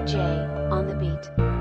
Andy J on the beat.